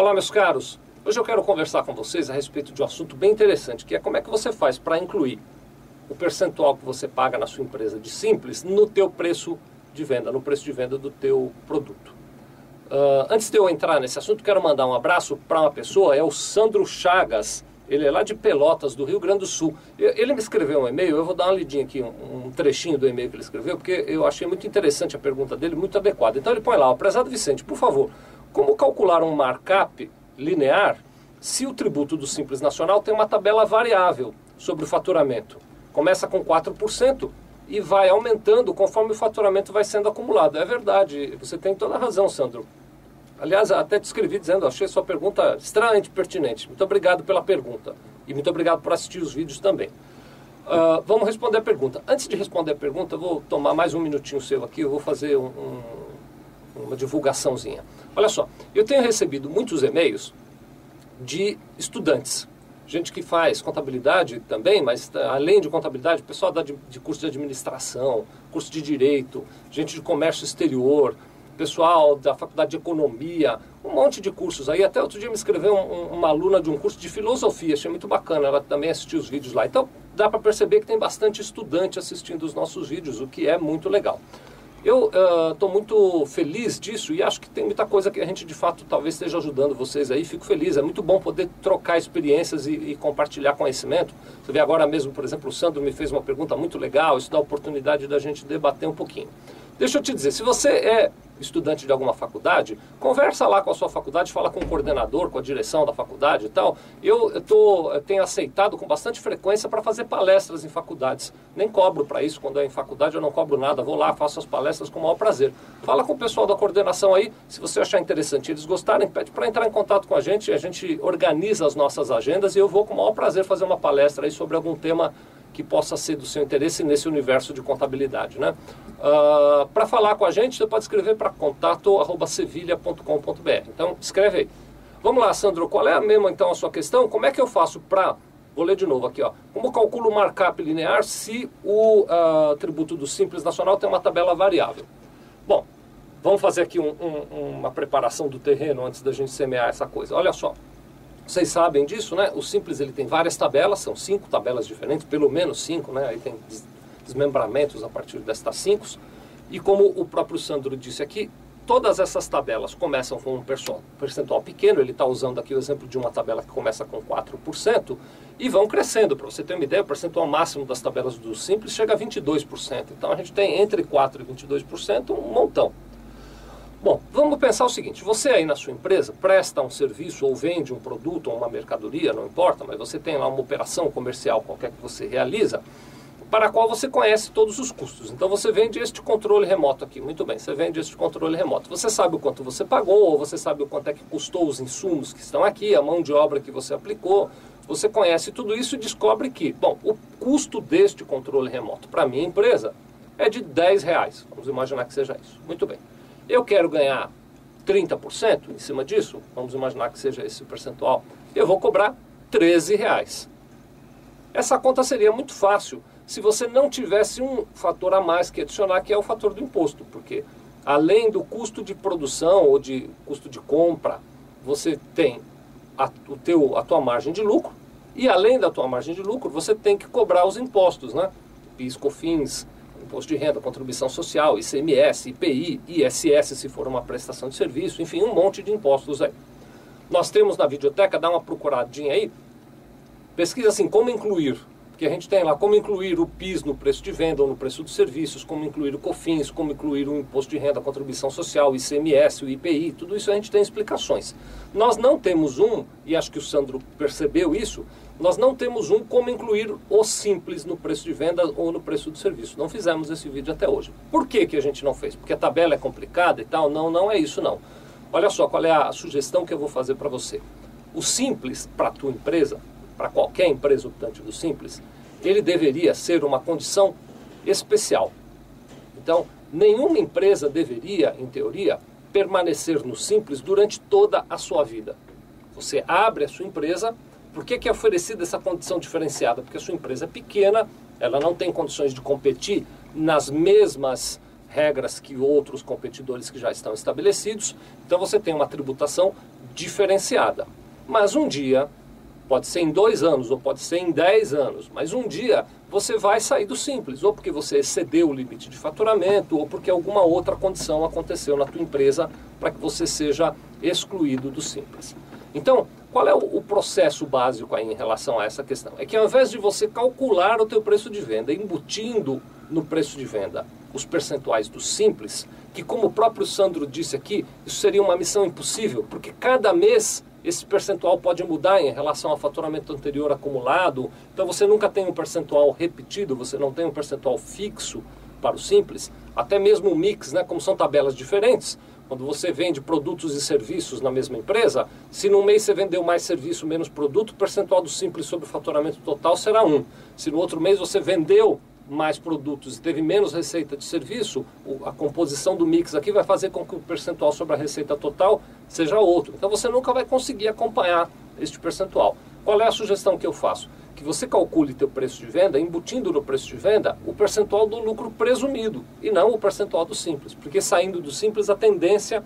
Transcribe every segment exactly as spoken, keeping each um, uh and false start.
Olá, meus caros. Hoje eu quero conversar com vocês a respeito de um assunto bem interessante, que é como é que você faz para incluir o percentual que você paga na sua empresa de Simples no teu preço de venda, no preço de venda do teu produto. Uh, antes de eu entrar nesse assunto, quero mandar um abraço para uma pessoa, é o Sandro Chagas. Ele é lá de Pelotas, do Rio Grande do Sul. Ele me escreveu um e-mail, eu vou dar uma lidinha aqui, um, um trechinho do e-mail que ele escreveu, porque eu achei muito interessante a pergunta dele, muito adequada. Então ele põe lá: prezado Vicente, por favor, como calcular um markup linear se o tributo do Simples Nacional tem uma tabela variável sobre o faturamento? Começa com quatro por cento e vai aumentando conforme o faturamento vai sendo acumulado. É verdade, você tem toda a razão, Sandro. Aliás, até te escrevi dizendo, achei sua pergunta extremamente pertinente. Muito obrigado pela pergunta. E muito obrigado por assistir os vídeos também. Uh, vamos responder a pergunta. Antes de responder a pergunta, eu vou tomar mais um minutinho seu aqui. Eu vou fazer um, um, uma divulgaçãozinha. Olha só, eu tenho recebido muitos e-mails de estudantes. Gente que faz contabilidade também, mas além de contabilidade, o pessoal dá de, de curso de administração, curso de direito, gente de comércio exterior, pessoal da faculdade de economia, um monte de cursos aí. Até outro dia me escreveu um, uma aluna de um curso de filosofia, achei muito bacana, ela também assistiu os vídeos lá. Então dá para perceber que tem bastante estudante assistindo os nossos vídeos, o que é muito legal. Eu estou uh, muito feliz disso e acho que tem muita coisa que a gente de fato talvez esteja ajudando vocês aí, fico feliz. É muito bom poder trocar experiências e, e compartilhar conhecimento. Você vê agora mesmo, por exemplo, o Sandro me fez uma pergunta muito legal, isso dá a oportunidade da gente debater um pouquinho. Deixa eu te dizer, se você é estudante de alguma faculdade, conversa lá com a sua faculdade, fala com o coordenador, com a direção da faculdade e tal. Eu, eu, tô, eu tenho aceitado com bastante frequência para fazer palestras em faculdades. Nem cobro para isso, quando é em faculdade eu não cobro nada, vou lá, faço as palestras com o maior prazer. Fala com o pessoal da coordenação aí, se você achar interessante e eles gostarem, pede para entrar em contato com a gente, a gente organiza as nossas agendas e eu vou com o maior prazer fazer uma palestra aí sobre algum tema que possa ser do seu interesse nesse universo de contabilidade, né? Uh, para falar com a gente, você pode escrever para contato arroba sevilha ponto com ponto br. Então, escreve aí. Vamos lá, Sandro, qual é a mesmo, então, a sua questão? Como é que eu faço para... Vou ler de novo aqui, ó. Como calculo o markup linear se o uh, tributo do Simples Nacional tem uma tabela variável? Bom, vamos fazer aqui um, um, uma preparação do terreno antes da gente semear essa coisa. Olha só. Vocês sabem disso, né? O Simples ele tem várias tabelas, são cinco tabelas diferentes, pelo menos cinco, né? Aí tem desmembramentos a partir destas cinco. E como o próprio Sandro disse aqui, todas essas tabelas começam com um percentual pequeno, ele está usando aqui o exemplo de uma tabela que começa com quatro por cento, e vão crescendo. Para você ter uma ideia, o percentual máximo das tabelas do Simples chega a vinte e dois por cento. Então a gente tem entre quatro e vinte e dois por cento um montão. Bom, vamos pensar o seguinte, você aí na sua empresa presta um serviço ou vende um produto ou uma mercadoria, não importa, mas você tem lá uma operação comercial qualquer que você realiza, para a qual você conhece todos os custos. Então você vende este controle remoto aqui, muito bem, você vende este controle remoto. Você sabe o quanto você pagou, você sabe o quanto é que custou os insumos que estão aqui, a mão de obra que você aplicou, você conhece tudo isso e descobre que, bom, o custo deste controle remoto para a minha empresa é de dez reais, vamos imaginar que seja isso, muito bem. Eu quero ganhar trinta por cento em cima disso, vamos imaginar que seja esse percentual, eu vou cobrar treze reais. Essa conta seria muito fácil se você não tivesse um fator a mais que adicionar, que é o fator do imposto, porque além do custo de produção ou de custo de compra, você tem a, o teu, a tua margem de lucro e além da tua margem de lucro, você tem que cobrar os impostos, né? PIS, COFINS, imposto de renda, contribuição social, I C M S, I P I, I S S se for uma prestação de serviço, enfim, um monte de impostos aí. Nós temos na videoteca, dá uma procuradinha aí, pesquisa assim, como incluir, porque a gente tem lá como incluir o PIS no preço de venda ou no preço dos serviços, como incluir o COFINS, como incluir o imposto de renda, contribuição social, I C M S, o I P I, tudo isso a gente tem explicações. Nós não temos um, e acho que o Sandro percebeu isso, nós não temos um como incluir o Simples no preço de venda ou no preço do serviço. Não fizemos esse vídeo até hoje. Por que que a gente não fez? Porque a tabela é complicada e tal? Não, não é isso não. Olha só qual é a sugestão que eu vou fazer para você. O Simples, para a tua empresa, para qualquer empresa optante do Simples, ele deveria ser uma condição especial. Então, nenhuma empresa deveria, em teoria, permanecer no Simples durante toda a sua vida. Você abre a sua empresa... Por que que é oferecida essa condição diferenciada? Porque a sua empresa é pequena, ela não tem condições de competir nas mesmas regras que outros competidores que já estão estabelecidos, então você tem uma tributação diferenciada. Mas um dia, pode ser em dois anos ou pode ser em dez anos, mas um dia você vai sair do simples, ou porque você excedeu o limite de faturamento, ou porque alguma outra condição aconteceu na tua empresa para que você seja excluído do simples. Então, qual é o processo básico aí em relação a essa questão? É que ao invés de você calcular o teu preço de venda, embutindo no preço de venda os percentuais do simples, que como o próprio Sandro disse aqui, isso seria uma missão impossível, porque cada mês esse percentual pode mudar em relação ao faturamento anterior acumulado, então você nunca tem um percentual repetido, você não tem um percentual fixo para o simples, até mesmo o mix, né, como são tabelas diferentes. Quando você vende produtos e serviços na mesma empresa, se num mês você vendeu mais serviço, menos produto, o percentual do simples sobre o faturamento total será um. Se no outro mês você vendeu mais produtos e teve menos receita de serviço, a composição do mix aqui vai fazer com que o percentual sobre a receita total seja outro. Então você nunca vai conseguir acompanhar este percentual. Qual é a sugestão que eu faço? Que você calcule teu preço de venda, embutindo no preço de venda, o percentual do lucro presumido e não o percentual do simples, porque saindo do simples a tendência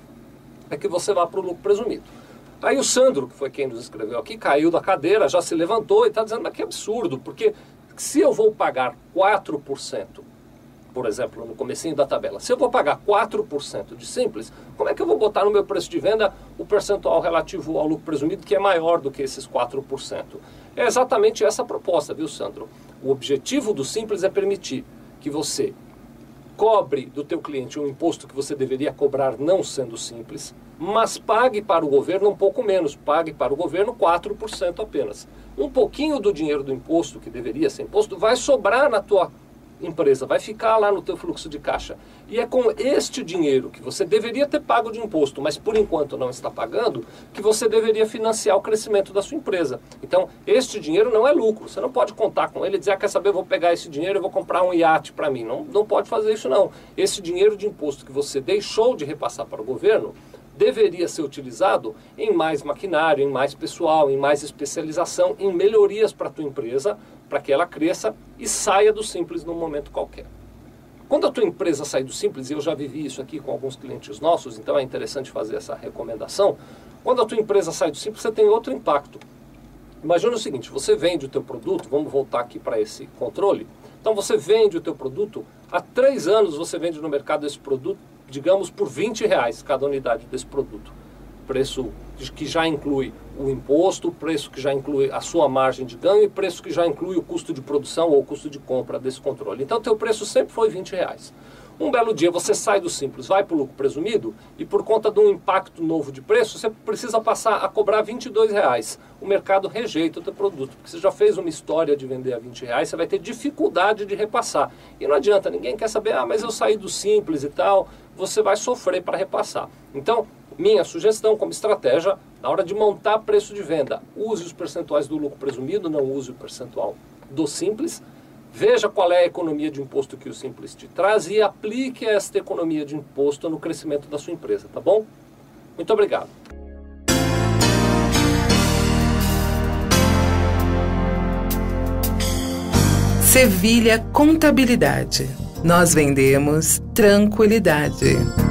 é que você vá para o lucro presumido. Aí o Sandro, que foi quem nos escreveu aqui, caiu da cadeira, já se levantou e está dizendo, mas que absurdo, porque se eu vou pagar quatro por cento, por exemplo, no comecinho da tabela, se eu vou pagar quatro por cento de simples, como é que eu vou botar no meu preço de venda o percentual relativo ao lucro presumido que é maior do que esses quatro por cento? É exatamente essa a proposta, viu, Sandro? O objetivo do simples é permitir que você cobre do teu cliente um imposto que você deveria cobrar não sendo simples, mas pague para o governo um pouco menos, pague para o governo quatro por cento apenas. Um pouquinho do dinheiro do imposto, que deveria ser imposto, vai sobrar na tua empresa, vai ficar lá no teu fluxo de caixa. E é com este dinheiro que você deveria ter pago de imposto, mas por enquanto não está pagando, que você deveria financiar o crescimento da sua empresa. Então, este dinheiro não é lucro, você não pode contar com ele e dizer, ah, quer saber, eu vou pegar esse dinheiro e vou comprar um iate para mim. Não, não pode fazer isso não. Esse dinheiro de imposto que você deixou de repassar para o governo deveria ser utilizado em mais maquinário, em mais pessoal, em mais especialização, em melhorias para a tua empresa, para que ela cresça e saia do simples num momento qualquer. Quando a tua empresa sai do simples, e eu já vivi isso aqui com alguns clientes nossos, então é interessante fazer essa recomendação, quando a tua empresa sai do simples, você tem outro impacto. Imagina o seguinte, você vende o teu produto, vamos voltar aqui para esse controle, então você vende o teu produto, há três anos você vende no mercado esse produto, digamos, por vinte reais cada unidade desse produto. Preço que já inclui o imposto, preço que já inclui a sua margem de ganho e preço que já inclui o custo de produção ou o custo de compra desse controle. Então, teu preço sempre foi vinte reais. Um belo dia você sai do simples, vai para o lucro presumido e por conta de um impacto novo de preço, você precisa passar a cobrar vinte e dois reais. O mercado rejeita o teu produto, porque você já fez uma história de vender a vinte reais, você vai ter dificuldade de repassar. E não adianta, ninguém quer saber, ah, mas eu saí do simples e tal, você vai sofrer para repassar. Então, minha sugestão como estratégia, na hora de montar preço de venda, use os percentuais do lucro presumido, não use o percentual do simples. Veja qual é a economia de imposto que o simples te traz e aplique esta economia de imposto no crescimento da sua empresa, tá bom? Muito obrigado. Sevilha Contabilidade. Nós vendemos tranquilidade.